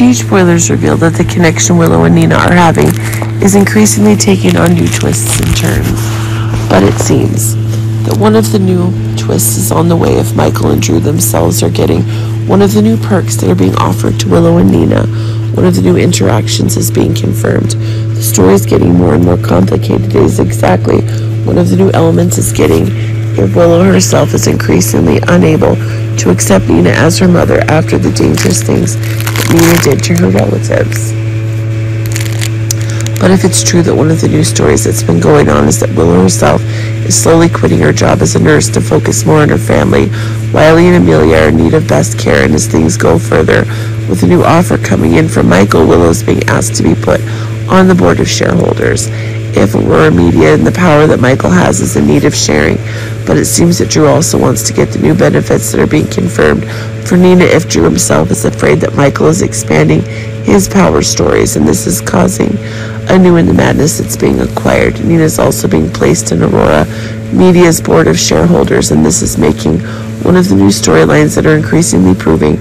Prestige spoilers reveal that the connection Willow and Nina are having is increasingly taking on new twists and turns. But it seems that one of the new twists is on the way if Michael and Drew themselves are getting one of the new perks that are being offered to Willow and Nina. One of the new interactions is being confirmed. The story is getting more and more complicated. It is exactly one of the new elements is getting if Willow herself is increasingly unable to accept Nina as her mother after the dangerous things that Nina did to her relatives. But if it's true that one of the new stories that's been going on is that Willow herself is slowly quitting her job as a nurse to focus more on her family, Wiley and Amelia are in need of best care, and as things go further, with a new offer coming in from Michael, Willow is being asked to be put on the board of shareholders. If Aurora Media and the power that Michael has is in need of sharing, but it seems that Drew also wants to get the new benefits that are being confirmed for Nina if Drew himself is afraid that Michael is expanding his power stories, and this is causing a new in the madness that's being acquired. Nina is also being placed in Aurora Media's board of shareholders, and this is making one of the new storylines that are increasingly proving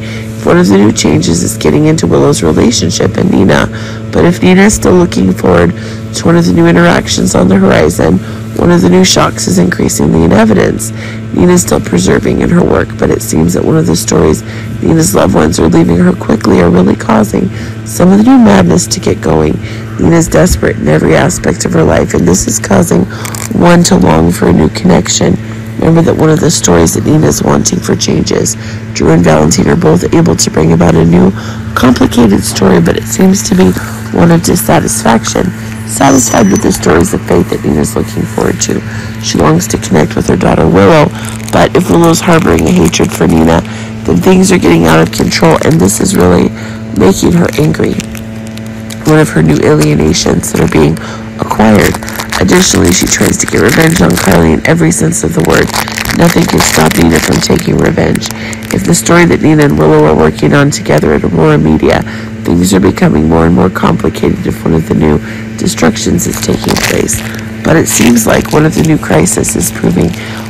one of the new changes is getting into Willow's relationship and Nina. But if Nina is still looking forward to one of the new interactions on the horizon, one of the new shocks is increasingly in evidence. Nina is still persevering in her work, but it seems that one of the stories Nina's loved ones are leaving her quickly are really causing some of the new madness to get going. Nina is desperate in every aspect of her life, and this is causing one to long for a new connection. Remember that one of the stories that Nina is wanting for changes. Drew and Valentine are both able to bring about a new, complicated story, but it seems to be one of dissatisfaction. Satisfied with the stories of faith that Nina is looking forward to, she longs to connect with her daughter Willow, but if Willow is harboring a hatred for Nina, then things are getting out of control, and this is really making her angry. One of her new alienations that are being acquired. Additionally, she tries to get revenge on Carly in every sense of the word. Nothing can stop Nina from taking revenge. If the story that Nina and Willow are working on together at Aurora Media, things are becoming more and more complicated if one of the new destructions is taking place. But it seems like one of the new crises is proving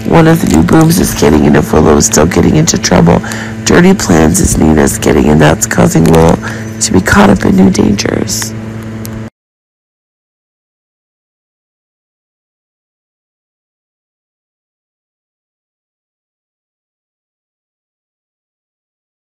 one of the new booms is getting, and if Willow is still getting into trouble, dirty plans is Nina's getting, and that's causing Willow to be caught up in new dangers.